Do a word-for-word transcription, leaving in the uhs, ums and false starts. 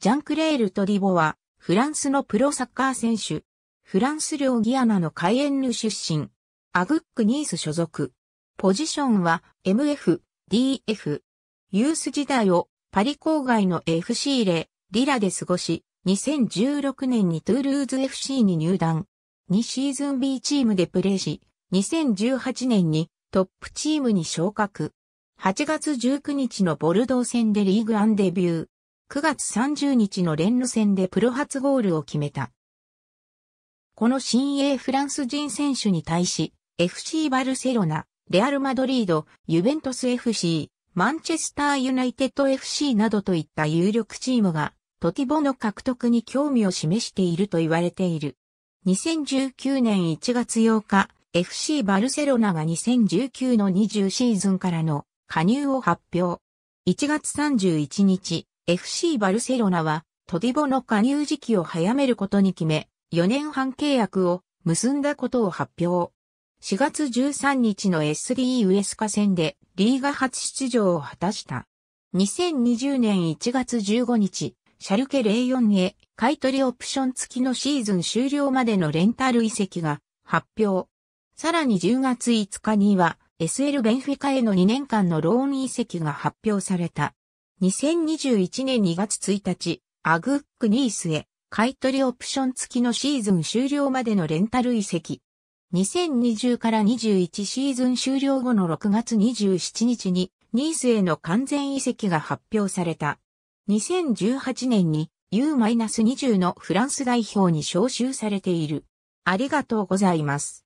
ジャン=クレール・トディボは、フランスのプロサッカー選手。フランス領ギアナのカイエンヌ出身。アグック・ニース所属。ポジションは エムエフ、ディーエフ。ユース時代をパリ郊外の エフシー レ・リラで過ごし、にせんじゅうろくねんにトゥールーズ エフシー に入団。にシーズン ビー チームでプレーし、にせんじゅうはちねんにトップチームに昇格。はちがつじゅうくにちのボルドー戦でリーグワンデビュー。くがつさんじゅうにちのレンヌ戦でプロ初ゴールを決めた。この新鋭フランス人選手に対し、エフシー バルセロナ、レアルマドリード、ユベントス エフシー、マンチェスターユナイテッド エフシー などといった有力チームが、トディボの獲得に興味を示していると言われている。にせんじゅうきゅうねんいちがつようか、エフシー バルセロナが にせんじゅうきゅうのにじゅう シーズンからの加入を発表。いちがつさんじゅういちにち、エフシー バルセロナはトディボの加入時期を早めることに決め、よねんはん契約を結んだことを発表。しがつじゅうさんにちの エスディー ウエスカ戦でリーガ初出場を果たした。にせんにじゅうねんいちがつじゅうごにち、シャルケ ゼロよん へ買取オプション付きのシーズン終了までのレンタル移籍が発表。さらにじゅうがついつかには エスエル ベンフィカへのにねんかんのローン移籍が発表された。にせんにじゅういちねんにがつついたち、アグック・ニースへ、買取オプション付きのシーズン終了までのレンタル移籍。にせんにじゅうからにじゅういちシーズン終了後のろくがつにじゅうしちにちに、ニースへの完全移籍が発表された。にせんじゅうはちねんに ユーにじゅう のフランス代表に招集されている。ありがとうございます。